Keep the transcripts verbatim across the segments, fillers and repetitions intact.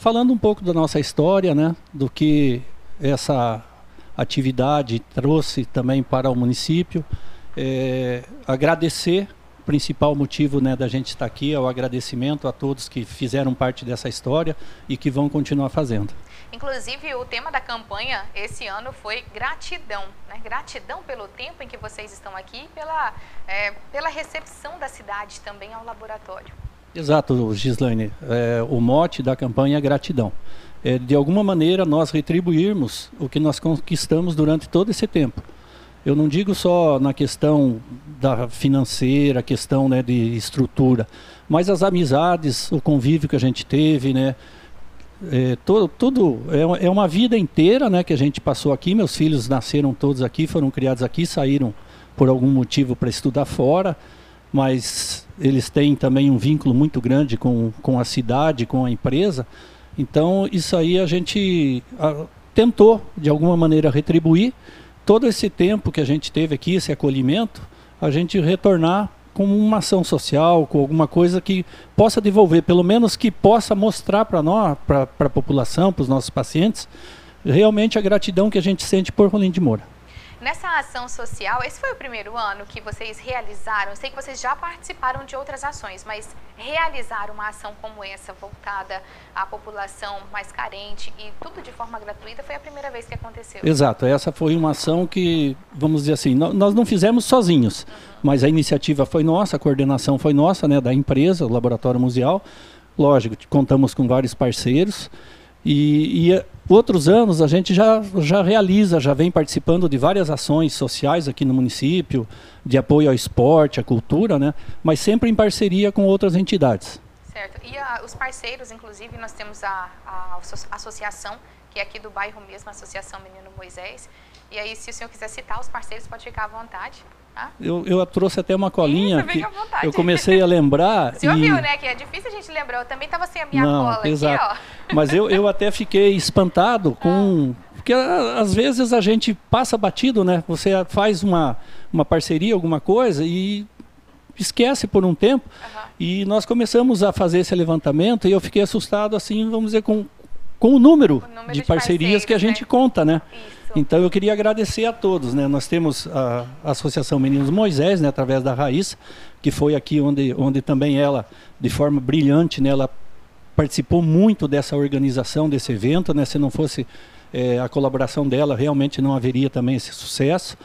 Falando um pouco da nossa história, né, do que essa atividade trouxe também para o município, é, agradecer, o principal motivo, né, da gente estar aqui é o agradecimento a todos que fizeram parte dessa história e que vão continuar fazendo. Inclusive, o tema da campanha esse ano foi gratidão, né? Gratidão pelo tempo em que vocês estão aqui e pela, é, pela recepção da cidade também ao laboratório. Exato, Gislaine. É, o mote da campanha é gratidão. É, de alguma maneira, nós retribuirmos o que nós conquistamos durante todo esse tempo. Eu não digo só na questão da financeira, questão, né, de estrutura, mas as amizades, o convívio que a gente teve, né? É, todo, tudo, é, é uma vida inteira, né, que a gente passou aqui. Meus filhos nasceram todos aqui, foram criados aqui, saíram por algum motivo para estudar fora, mas eles têm também um vínculo muito grande com, com a cidade, com a empresa. Então isso aí a gente a, tentou de alguma maneira retribuir todo esse tempo que a gente teve aqui, esse acolhimento, a gente retornar com uma ação social, com alguma coisa que possa devolver, pelo menos que possa mostrar para nós, para a população, para os nossos pacientes, realmente a gratidão que a gente sente por Rolim de Moura. Nessa ação social, esse foi o primeiro ano que vocês realizaram, sei que vocês já participaram de outras ações, mas realizar uma ação como essa, voltada à população mais carente e tudo de forma gratuita, foi a primeira vez que aconteceu. Exato, essa foi uma ação que, vamos dizer assim, nós não fizemos sozinhos, uhum. mas a iniciativa foi nossa, a coordenação foi nossa, né, da empresa, o Laboratório Museal. Lógico, contamos com vários parceiros e... e outros anos a gente já, já realiza, já vem participando de várias ações sociais aqui no município, de apoio ao esporte, à cultura, né? Mas sempre em parceria com outras entidades. Certo. E a, os parceiros, inclusive, nós temos a, a associação, que é aqui do bairro mesmo, a Associação Menino Moisés. E aí, se o senhor quiser citar os parceiros, pode ficar à vontade. Eu, eu trouxe até uma colinha. Isso, que eu comecei a lembrar. O senhor e... viu, né, que é difícil a gente lembrar. Eu também estava sem a minha Não, cola exato. aqui, ó. Mas eu, eu até fiquei espantado com... Ah. Porque às vezes a gente passa batido, né? Você faz uma, uma parceria, alguma coisa e esquece por um tempo. Uhum. E nós começamos a fazer esse levantamento e eu fiquei assustado, assim, vamos dizer, com, com o número, o número de, de parcerias que a gente, né, conta, né? Isso. Então eu queria agradecer a todos, né? Nós temos a Associação Meninos Moisés, né, através da Raíssa, que foi aqui onde, onde também ela, de forma brilhante, né, ela participou muito dessa organização, desse evento, né? Se não fosse é, a colaboração dela, realmente não haveria também esse sucesso.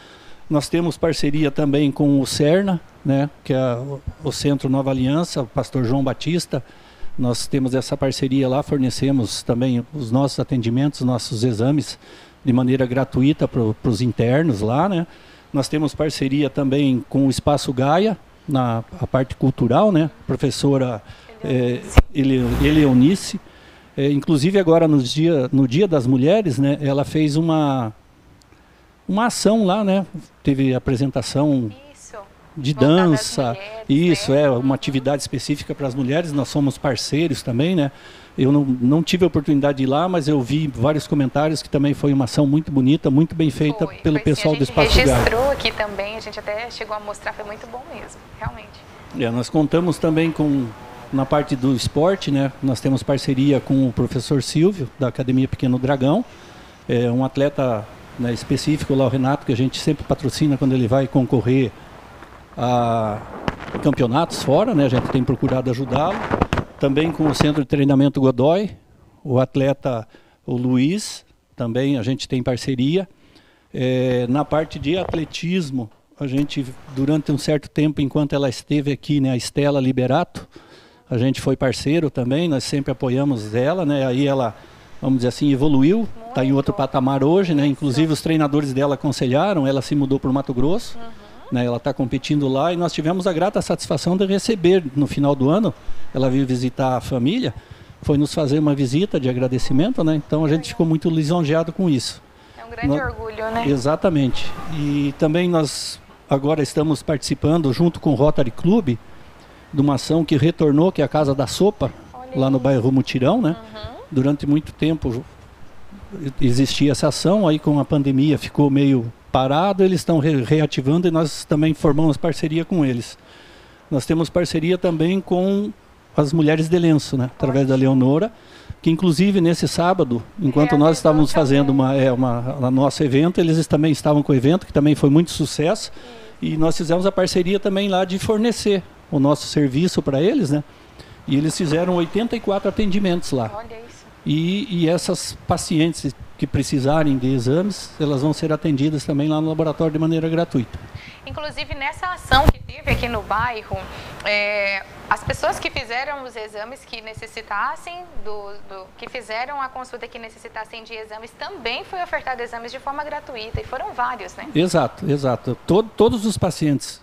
Nós temos parceria também com o CERNA, né, que é o Centro Nova Aliança, o pastor João Batista. Nós temos essa parceria lá, fornecemos também os nossos atendimentos, nossos exames, de maneira gratuita para os internos lá, né? Nós temos parceria também com o Espaço Gaia, na a parte cultural, né? Professora é, Eleonice. É, inclusive agora no dia, no Dia das Mulheres, né, ela fez uma, uma ação lá, né? Teve apresentação isso. de Voltar dança. Mulheres, isso, né? É uma atividade específica para as mulheres. Nós somos parceiros também, né? Eu não, não tive a oportunidade de ir lá, mas eu vi vários comentários que também foi uma ação muito bonita, muito bem feita foi, pelo foi pessoal sim, do Espaço Gaia. A gente registrou aqui também, a gente até chegou a mostrar, foi muito bom mesmo, realmente. É, nós contamos também com, na parte do esporte, né? Nós temos parceria com o professor Silvio, da Academia Pequeno Dragão, é, um atleta, né, específico lá, o Renato, que a gente sempre patrocina quando ele vai concorrer a campeonatos fora, né? A gente tem procurado ajudá-lo. Também com o Centro de Treinamento Godoy, o atleta o Luiz, também a gente tem parceria. É, na parte de atletismo, a gente, durante um certo tempo, enquanto ela esteve aqui, né, a Estela Liberato, a gente foi parceiro também, nós sempre apoiamos ela, né, aí ela, vamos dizer assim, evoluiu, está em outro patamar hoje, né, inclusive os treinadores dela aconselharam, ela se mudou para o Mato Grosso, uhum. né, ela está competindo lá e nós tivemos a grata satisfação de receber no final do ano. Ela veio visitar a família, foi nos fazer uma visita de agradecimento, né? Então a gente ficou muito lisonjeado com isso. É um grande no... orgulho, né? Exatamente. E também nós agora estamos participando, junto com o Rotary Clube, de uma ação que retornou, que é a Casa da Sopa, Olhei. lá no bairro Mutirão, né? Uhum. Durante muito tempo existia essa ação, aí com a pandemia ficou meio parado, eles estão re reativando e nós também formamos parceria com eles. Nós temos parceria também com... as Mulheres de Lenço, né? Através da Leonora, que inclusive nesse sábado, enquanto é, nós estávamos fazendo uma, é, uma, a nosso evento, eles também estavam com o evento, que também foi muito sucesso, e nós fizemos a parceria também lá de fornecer o nosso serviço para eles, né? E eles fizeram oitenta e quatro atendimentos lá. Olha isso. E, e essas pacientes que precisarem de exames, elas vão ser atendidas também lá no laboratório de maneira gratuita. Inclusive, nessa ação que teve aqui no bairro, é, as pessoas que fizeram os exames que necessitassem, do, do, que fizeram a consulta que necessitassem de exames, também foi ofertado exames de forma gratuita, e foram vários, né? Exato, exato. Todo, todos os pacientes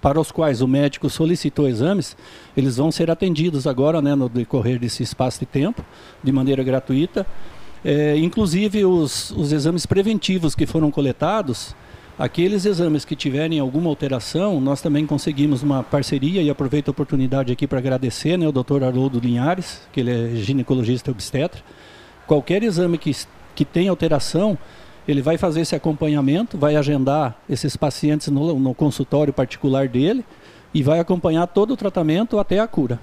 para os quais o médico solicitou exames, eles vão ser atendidos agora, né, no decorrer desse espaço de tempo, de maneira gratuita. É, inclusive, os, os exames preventivos que foram coletados, aqueles exames que tiverem alguma alteração, nós também conseguimos uma parceria, e aproveito a oportunidade aqui para agradecer, né, o doutor Aroldo Linhares, que ele é ginecologista e obstetra. Qualquer exame que, que tenha alteração, ele vai fazer esse acompanhamento, vai agendar esses pacientes no, no consultório particular dele e vai acompanhar todo o tratamento até a cura.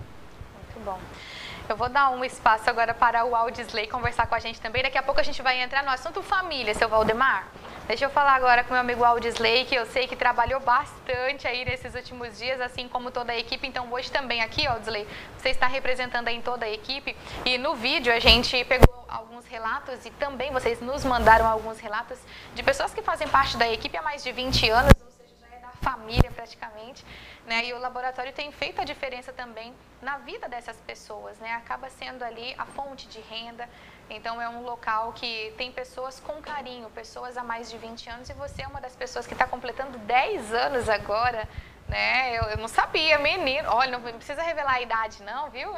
Eu vou dar um espaço agora para o Audislei conversar com a gente também. Daqui a pouco a gente vai entrar no assunto família, seu Valdemar. Deixa eu falar agora com meu amigo Audislei, que eu sei que trabalhou bastante aí nesses últimos dias, assim como toda a equipe. Então, hoje também aqui, Audislei, você está representando aí toda a equipe. E no vídeo a gente pegou alguns relatos e também vocês nos mandaram alguns relatos de pessoas que fazem parte da equipe há mais de vinte anos, ou seja, já é da família praticamente. Né? E o laboratório tem feito a diferença também na vida dessas pessoas, né? Acaba sendo ali a fonte de renda, então é um local que tem pessoas com carinho, pessoas há mais de vinte anos, e você é uma das pessoas que está completando dez anos agora, né? Eu, eu não sabia, menino, olha, não precisa revelar a idade não, viu?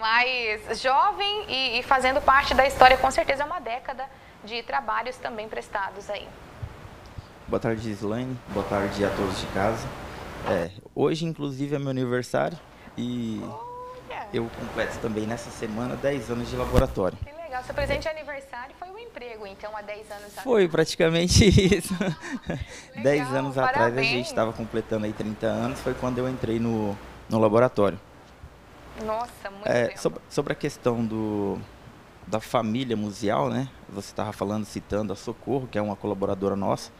Mas jovem e, e fazendo parte da história, com certeza é uma década de trabalhos também prestados aí. Boa tarde, Gislaine, boa tarde a todos de casa. É, hoje, inclusive, é meu aniversário e olha, eu completo também nessa semana dez anos de laboratório. Que legal, seu presente de é. aniversário foi um emprego, então, há dez anos atrás. Foi praticamente isso. Legal, dez anos parabéns. Atrás a gente estava completando aí trinta anos, foi quando eu entrei no, no laboratório. Nossa, muito é, tempo. Sobre, sobre a questão do, da família museal, né? Você estava falando, citando a Socorro, que é uma colaboradora nossa,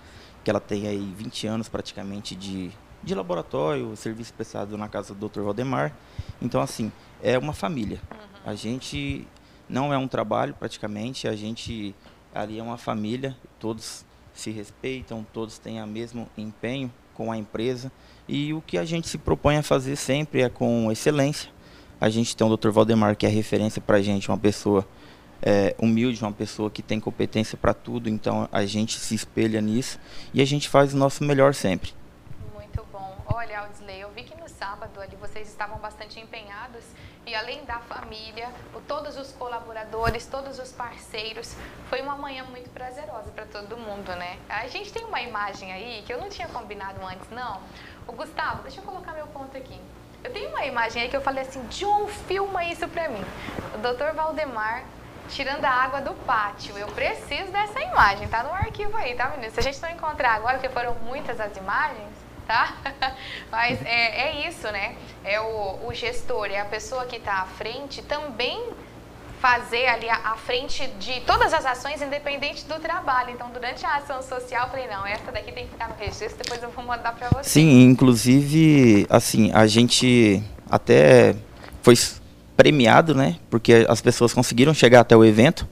que ela tem aí vinte anos praticamente de... de laboratório, serviço prestado na casa do doutor Valdemar. Então, assim, é uma família. Uhum. A gente não é um trabalho, praticamente, a gente ali é uma família, todos se respeitam, todos têm o mesmo empenho com a empresa. E o que a gente se propõe a fazer sempre é com excelência. A gente tem o doutor Valdemar, que é referência para a gente, uma pessoa é, humilde, uma pessoa que tem competência para tudo, então a gente se espelha nisso e a gente faz o nosso melhor sempre. Olha, Audislei, eu vi que no sábado ali vocês estavam bastante empenhados e além da família, todos os colaboradores, todos os parceiros, foi uma manhã muito prazerosa para todo mundo, né? A gente tem uma imagem aí que eu não tinha combinado antes, não. O Gustavo, deixa eu colocar meu ponto aqui. Eu tenho uma imagem aí que eu falei assim, John, filma isso para mim. O doutor Valdemar tirando a água do pátio. Eu preciso dessa imagem, tá no arquivo aí, tá, menino? Se a gente não encontrar agora, porque foram muitas as imagens... Tá? Mas é, é isso, né? É o, o gestor, é a pessoa que está à frente também fazer ali à frente de todas as ações, independente do trabalho. Então, durante a ação social, eu falei, não, essa daqui tem que ficar no registro, depois eu vou mandar para você. Sim, inclusive, assim, a gente até foi premiado, né? Porque as pessoas conseguiram chegar até o evento.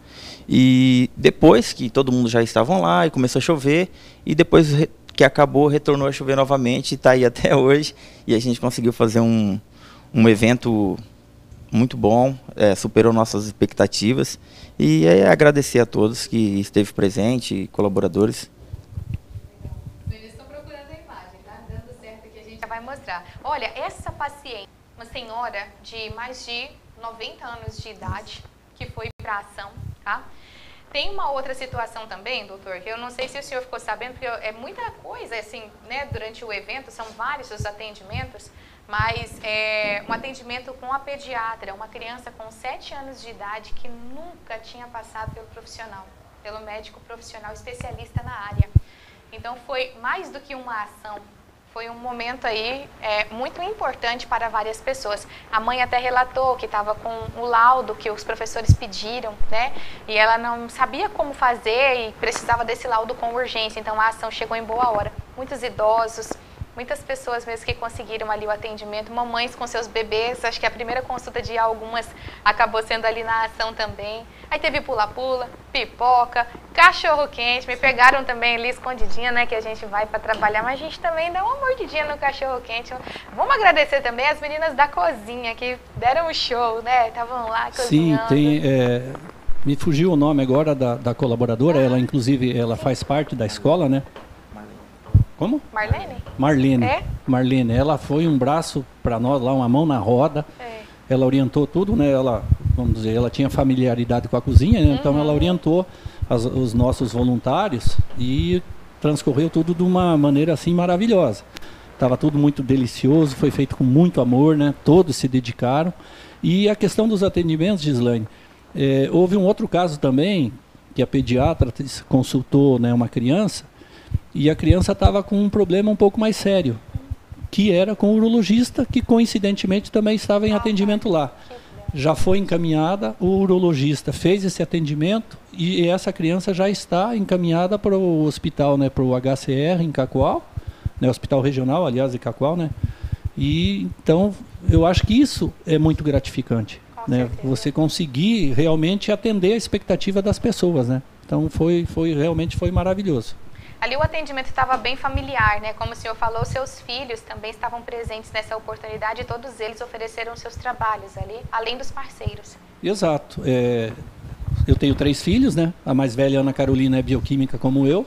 E depois que todo mundo já estavam lá e começou a chover, e depois... que acabou, retornou a chover novamente, está aí até hoje, e a gente conseguiu fazer um, um evento muito bom, é, superou nossas expectativas, e é agradecer a todos que esteve presente, colaboradores. Eles estão procurando a imagem, tá? Dando certo que a gente já vai mostrar. Olha, essa paciente, uma senhora de mais de noventa anos de idade, que foi para a ação, tá? Tem uma outra situação também, doutor, que eu não sei se o senhor ficou sabendo, porque é muita coisa, assim, né, durante o evento, são vários os atendimentos, mas é um atendimento com a pediatra, uma criança com sete anos de idade que nunca tinha passado pelo profissional, pelo médico profissional especialista na área. Então, foi mais do que uma ação, foi um momento aí é, muito importante para várias pessoas. A mãe até relatou que estava com o laudo que os professores pediram, né? E ela não sabia como fazer e precisava desse laudo com urgência, então a ação chegou em boa hora. Muitos idosos, muitas pessoas mesmo que conseguiram ali o atendimento, mamães com seus bebês, acho que a primeira consulta de algumas acabou sendo ali na ação também. Aí teve pula-pula, pipoca, cachorro-quente, me pegaram também ali escondidinha, né, que a gente vai para trabalhar, mas a gente também dá uma mordidinha no cachorro-quente. Vamos agradecer também as meninas da cozinha, que deram um show, né, estavam lá cozinhando. Sim, tem... É... Me fugiu o nome agora da, da colaboradora, ah, ela inclusive ela sim. faz parte da escola, né? Como? Marlene. Marlene. É? Marlene. Ela foi um braço para nós lá, uma mão na roda. É. Ela orientou tudo, né? Ela, vamos dizer, ela tinha familiaridade com a cozinha, né? Uhum. Então ela orientou as, os nossos voluntários e transcorreu tudo de uma maneira assim maravilhosa. Tava tudo muito delicioso, foi feito com muito amor, né? Todos se dedicaram. E a questão dos atendimentos, Gislaine, é, houve um outro caso também que a pediatra consultou, né, uma criança. E a criança estava com um problema um pouco mais sério, que era com o urologista, que coincidentemente também estava em atendimento lá. Já foi encaminhada, o urologista fez esse atendimento e essa criança já está encaminhada para o hospital, né, para o H C R em Cacoal, né, hospital regional, aliás, de Cacoal, né? E então eu acho que isso é muito gratificante, né? Você conseguir realmente atender a expectativa das pessoas, né? Então foi, foi realmente foi maravilhoso. Ali o atendimento estava bem familiar, né? Como o senhor falou, seus filhos também estavam presentes nessa oportunidade e todos eles ofereceram seus trabalhos ali, além dos parceiros. Exato. É, eu tenho três filhos, né? A mais velha, Ana Carolina, é bioquímica como eu.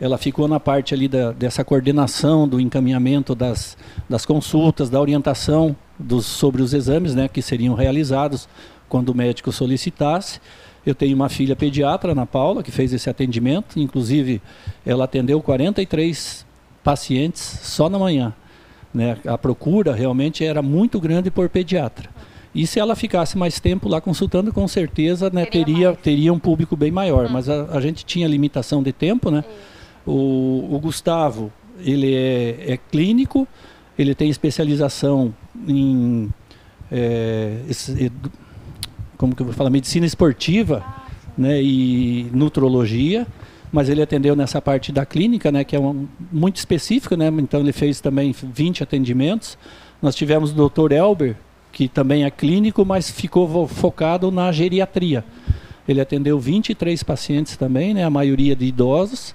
Ela ficou na parte ali da, dessa coordenação, do encaminhamento das, das consultas, da orientação dos, sobre os exames, né? Que seriam realizados quando o médico solicitasse. Eu tenho uma filha pediatra, Ana Paula, que fez esse atendimento. Inclusive, ela atendeu quarenta e três pacientes só na manhã, né? A procura realmente era muito grande por pediatra. E se ela ficasse mais tempo lá consultando, com certeza, né, teria, teria um público bem maior. Hum. Mas a, a gente tinha limitação de tempo, né? O, o Gustavo, ele é, é clínico, ele tem especialização em... É, esse, como que eu vou falar, medicina esportiva, né, e nutrologia, mas ele atendeu nessa parte da clínica, né, que é um, muito específica, né, então ele fez também vinte atendimentos. Nós tivemos o doutor Elber, que também é clínico, mas ficou focado na geriatria. Ele atendeu vinte e três pacientes também, né, a maioria de idosos.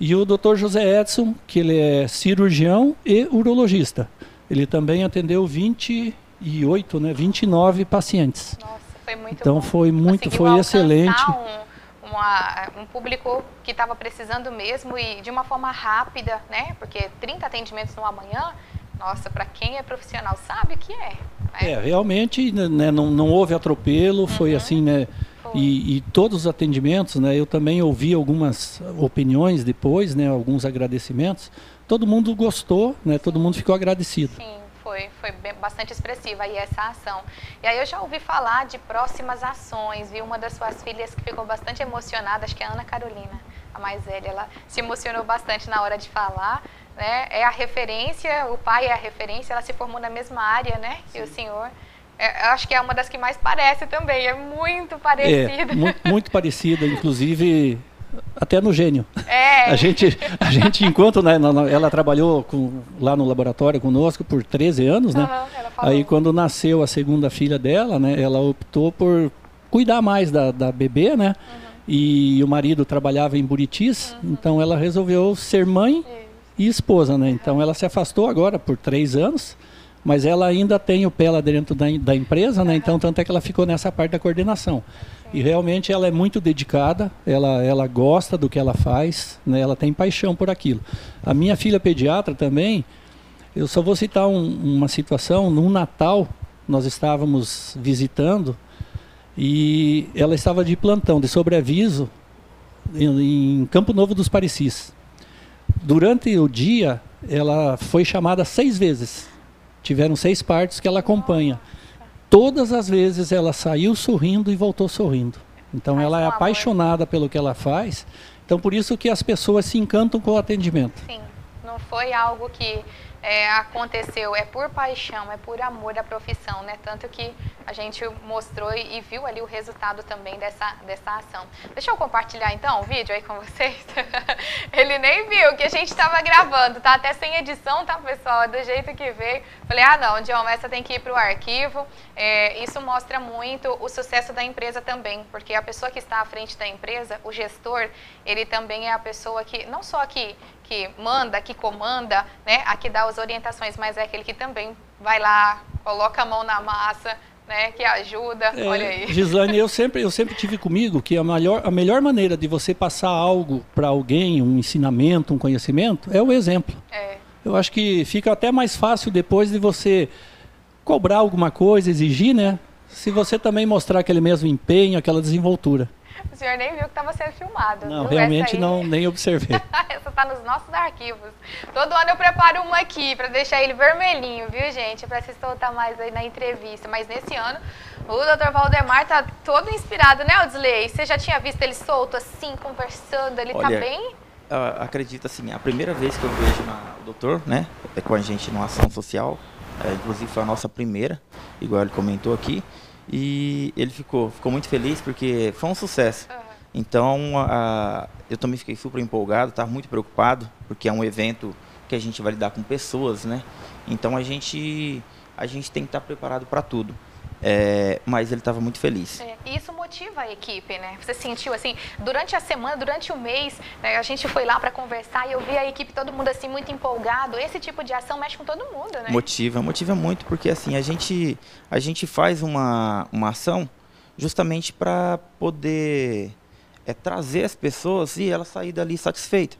E o doutor José Edson, que ele é cirurgião e urologista, ele também atendeu vinte e oito, né, vinte e nove pacientes. Nossa. Foi muito então bom. foi muito, Conseguiu foi excelente. Um, uma, um público que estava precisando mesmo e de uma forma rápida, né? Porque trinta atendimentos no amanhã, nossa, para quem é profissional sabe o que é. Né? É, realmente, né, não, não houve atropelo, uhum. foi assim, né? Foi. E, e todos os atendimentos, né? Eu também ouvi algumas opiniões depois, né? Alguns agradecimentos. Todo mundo gostou, né? Todo Sim. mundo ficou agradecido. Sim. Foi, foi bastante expressiva aí essa ação. E aí eu já ouvi falar de próximas ações, vi uma das suas filhas que ficou bastante emocionada, acho que é a Ana Carolina, a mais velha, ela se emocionou bastante na hora de falar, né? É a referência, o pai é a referência, ela se formou na mesma área, né? Sim. E o senhor, é, acho que é uma das que mais parece também, é muito parecida. É, muito, muito parecida, inclusive... Até no gênio. É. A gente, a gente enquanto, né, ela trabalhou com, lá no laboratório conosco por treze anos, né? Uhum, ela falou. Aí quando nasceu a segunda filha dela, né, ela optou por cuidar mais da, da bebê, né? Uhum. E o marido trabalhava em Buritis, uhum. então ela resolveu ser mãe Isso. e esposa, né? Então uhum. ela se afastou agora por três anos, mas ela ainda tem o pé lá dentro da, da empresa, né? Uhum. Então tanto é que ela ficou nessa parte da coordenação. E realmente ela é muito dedicada, ela, ela gosta do que ela faz, né? Ela tem paixão por aquilo. A minha filha pediatra também, eu só vou citar um, uma situação, num Natal nós estávamos visitando e ela estava de plantão, de sobreaviso, em, em Campo Novo dos Parecis. Durante o dia ela foi chamada seis vezes, tiveram seis partos que ela acompanha. Todas as vezes ela saiu sorrindo e voltou sorrindo. Então ela é apaixonada pelo que ela faz. Então por isso que as pessoas se encantam com o atendimento. Sim, não foi algo que é, aconteceu, é por paixão, é por amor da profissão, né? Tanto que a gente mostrou e viu ali o resultado também dessa, dessa ação. Deixa eu compartilhar então o vídeo aí com vocês. Ele nem viu que a gente estava gravando, tá? Até sem edição, tá, pessoal? É do jeito que veio. Falei, ah não, John, essa tem que ir para o arquivo. É, isso mostra muito o sucesso da empresa também, porque a pessoa que está à frente da empresa, o gestor, ele também é a pessoa que, não só que, que manda, que comanda, né? A que dá as orientações, mas é aquele que também vai lá, coloca a mão na massa, né, que ajuda, é, olha aí. Gislaine, eu sempre, eu sempre tive comigo que a, maior, a melhor maneira de você passar algo para alguém, um ensinamento, um conhecimento, é o exemplo. É. Eu acho que fica até mais fácil depois de você cobrar alguma coisa, exigir, né? Se você também mostrar aquele mesmo empenho, aquela desenvoltura. O senhor nem viu que estava sendo filmado. Não, viu? Realmente não, nem observei. Essa está nos nossos arquivos. Todo ano eu preparo uma aqui para deixar ele vermelhinho, viu, gente? Para se soltar mais aí na entrevista. Mas nesse ano, o doutor Valdemar está todo inspirado, né, Audislei? Você já tinha visto ele solto assim, conversando? Ele está bem? Uh, acredito assim, a primeira vez que eu vejo na, o doutor, né, é com a gente numa ação social. É, inclusive foi a nossa primeira, igual ele comentou aqui. E ele ficou, ficou muito feliz porque foi um sucesso. Uhum. Então, a, eu também fiquei super empolgado, estava muito preocupado, porque é um evento que a gente vai lidar com pessoas, né? Então, a gente, a gente tem que estar preparado para tudo. É, mas ele estava muito feliz. É, isso motiva a equipe, né? Você sentiu assim, durante a semana, durante o mês, né, a gente foi lá para conversar e eu vi a equipe, todo mundo assim, muito empolgado. Esse tipo de ação mexe com todo mundo, né? Motiva, motiva muito, porque assim, a gente, a gente faz uma, uma ação justamente para poder é, trazer as pessoas e elas saírem dali satisfeitas.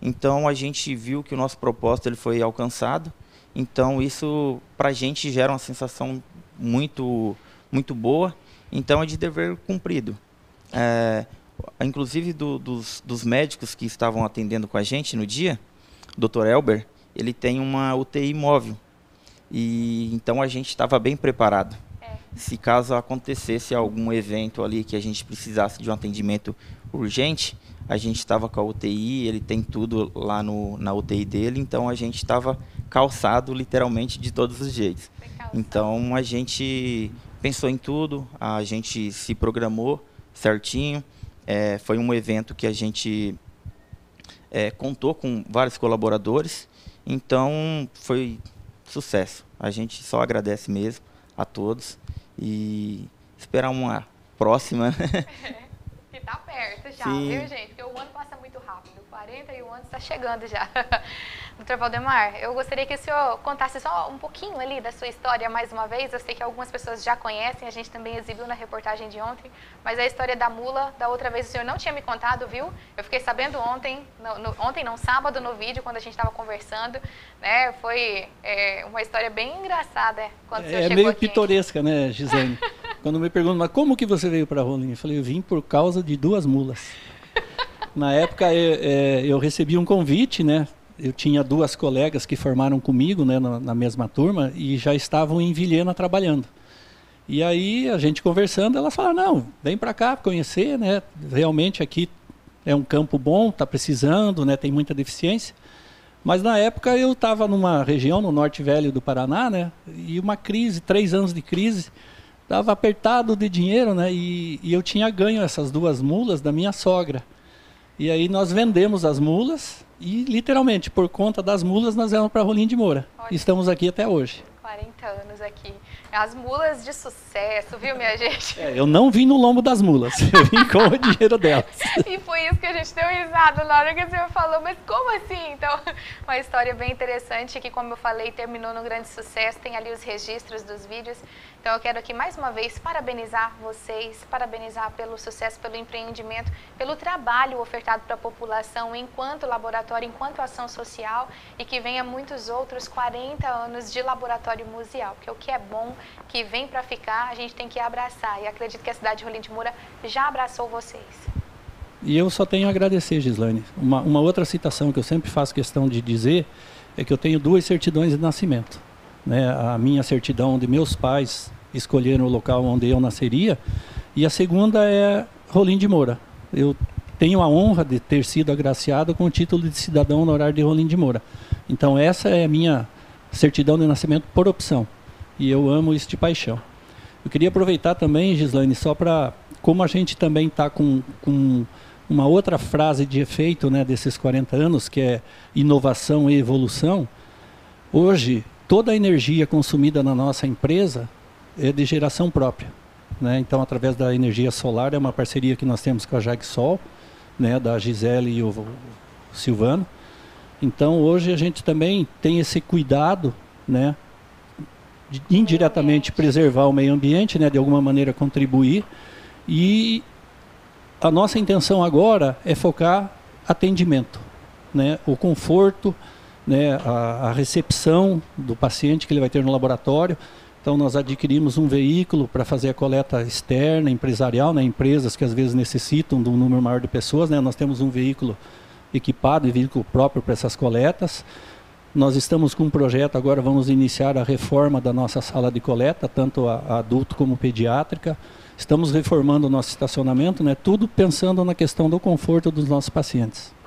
Então, a gente viu que o nosso propósito ele foi alcançado. Então, isso para a gente gera uma sensação muito, muito boa, então é de dever cumprido. É, inclusive do, dos, dos médicos que estavam atendendo com a gente no dia, o doutor Elber, ele tem uma U T I móvel, e então a gente estava bem preparado. É. Se caso acontecesse algum evento ali que a gente precisasse de um atendimento urgente, a gente estava com a U T I, ele tem tudo lá no, na U T I dele, então a gente estava calçado literalmente de todos os jeitos. Então a gente pensou em tudo, a gente se programou certinho, é, foi um evento que a gente é, contou com vários colaboradores, então foi sucesso. A gente só agradece mesmo a todos e esperar uma próxima. Que tá perto já, sim, viu, gente? Porque o ano passa muito rápido, quarenta e um anos está chegando já. doutor Valdemar, eu gostaria que o senhor contasse só um pouquinho ali da sua história mais uma vez. Eu sei que algumas pessoas já conhecem, a gente também exibiu na reportagem de ontem, mas a história da mula, da outra vez o senhor não tinha me contado, viu? Eu fiquei sabendo ontem, no, no, ontem não, sábado no vídeo, quando a gente estava conversando, né? Foi é, uma história bem engraçada quando o senhor chegou aqui. É meio pitoresca, né, Gislaine? Quando me perguntam, mas como que você veio para Rolim? Eu falei, eu vim por causa de duas mulas. Na época eu, eu recebi um convite, né? Eu tinha duas colegas que formaram comigo, né, na, na mesma turma, e já estavam em Vilhena trabalhando. E aí, a gente conversando, elas falaram, não, vem para cá conhecer, né, realmente aqui é um campo bom, está precisando, né, tem muita deficiência. Mas na época eu estava numa região, no norte velho do Paraná, né, e uma crise, três anos de crise, estava apertado de dinheiro, né, e, e eu tinha ganho essas duas mulas da minha sogra. E aí nós vendemos as mulas e, literalmente, por conta das mulas, nós viemos para Rolim de Moura. Olha, estamos aqui até hoje. quarenta anos aqui. As mulas de sucesso, viu, minha gente? É, eu não vim no lombo das mulas, eu vim com o dinheiro delas. E foi isso que a gente deu risada na hora que o senhor falou, mas como assim? Então, uma história bem interessante que, como eu falei, terminou num grande sucesso, tem ali os registros dos vídeos. Então, eu quero aqui, mais uma vez, parabenizar vocês, parabenizar pelo sucesso, pelo empreendimento, pelo trabalho ofertado para a população enquanto laboratório, enquanto ação social, e que venha muitos outros quarenta anos de laboratório museal, porque o que é bom, que vem para ficar, a gente tem que abraçar. E acredito que a cidade de Rolim de Moura já abraçou vocês. E eu só tenho a agradecer, Gislaine. Uma, uma outra citação que eu sempre faço questão de dizer é que eu tenho duas certidões de nascimento. Né? A minha certidão onde meus pais escolheram o local onde eu nasceria e a segunda é Rolim de Moura. Eu tenho a honra de ter sido agraciado com o título de cidadão honorário de Rolim de Moura. Então essa é a minha certidão de nascimento por opção. E eu amo isso de paixão. Eu queria aproveitar também, Gislaine, só para... Como a gente também está com, com uma outra frase de efeito, né, desses quarenta anos, que é inovação e evolução, hoje toda a energia consumida na nossa empresa é de geração própria. Né? Então, através da energia solar, é uma parceria que nós temos com a JAG Sol, né, da Gisele e o Silvano. Então, hoje a gente também tem esse cuidado, né, de indiretamente preservar o meio ambiente, né, de alguma maneira contribuir. E a nossa intenção agora é focar atendimento, né? O conforto, né? a, a recepção do paciente que ele vai ter no laboratório. Então, nós adquirimos um veículo para fazer a coleta externa, empresarial, né? Empresas que às vezes necessitam de um número maior de pessoas, né? Nós temos um veículo equipado e veículo próprio para essas coletas. Nós estamos com um projeto, agora vamos iniciar a reforma da nossa sala de coleta, tanto a, a adulto como pediátrica. Estamos reformando o nosso estacionamento, né? Tudo pensando na questão do conforto dos nossos pacientes.